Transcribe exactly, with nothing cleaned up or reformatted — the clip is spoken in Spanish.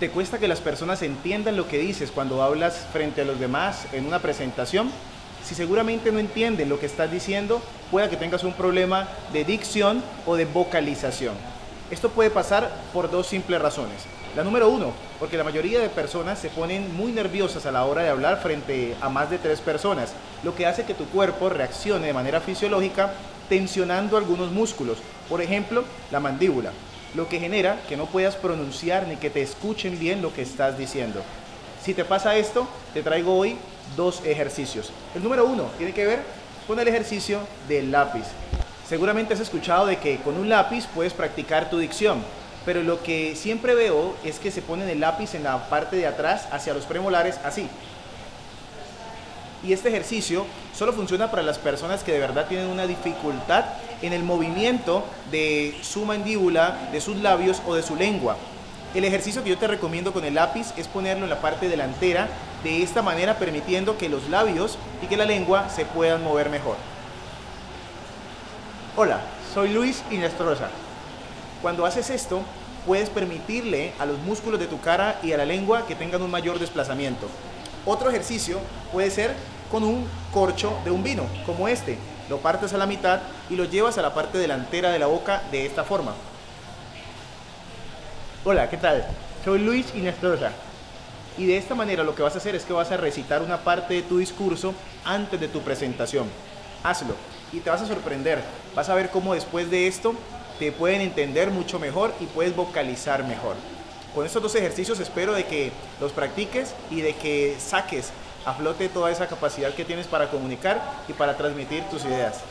¿Te cuesta que las personas entiendan lo que dices cuando hablas frente a los demás en una presentación? Si seguramente no entienden lo que estás diciendo, pueda que tengas un problema de dicción o de vocalización. Esto puede pasar por dos simples razones. La número uno, porque la mayoría de personas se ponen muy nerviosas a la hora de hablar frente a más de tres personas, lo que hace que tu cuerpo reaccione de manera fisiológica tensionando algunos músculos, por ejemplo, la mandíbula, lo que genera que no puedas pronunciar ni que te escuchen bien lo que estás diciendo. Si te pasa esto, te traigo hoy dos ejercicios. El número uno tiene que ver con el ejercicio del lápiz. Seguramente has escuchado de que con un lápiz puedes practicar tu dicción, pero lo que siempre veo es que se ponen el lápiz en la parte de atrás hacia los premolares, así. Y este ejercicio solo funciona para las personas que de verdad tienen una dificultad en el movimiento de su mandíbula, de sus labios o de su lengua. El ejercicio que yo te recomiendo con el lápiz es ponerlo en la parte delantera, de esta manera permitiendo que los labios y que la lengua se puedan mover mejor. Hola, soy Luis Hinestroza. Cuando haces esto, puedes permitirle a los músculos de tu cara y a la lengua que tengan un mayor desplazamiento. Otro ejercicio puede ser con un corcho de un vino, como este. Lo partes a la mitad y lo llevas a la parte delantera de la boca de esta forma. Hola, ¿qué tal? Soy Luis Hinestroza. Y de esta manera lo que vas a hacer es que vas a recitar una parte de tu discurso antes de tu presentación. Hazlo y te vas a sorprender. Vas a ver cómo después de esto te pueden entender mucho mejor y puedes vocalizar mejor. Con estos dos ejercicios espero de que los practiques y de que saques a flote toda esa capacidad que tienes para comunicar y para transmitir tus ideas.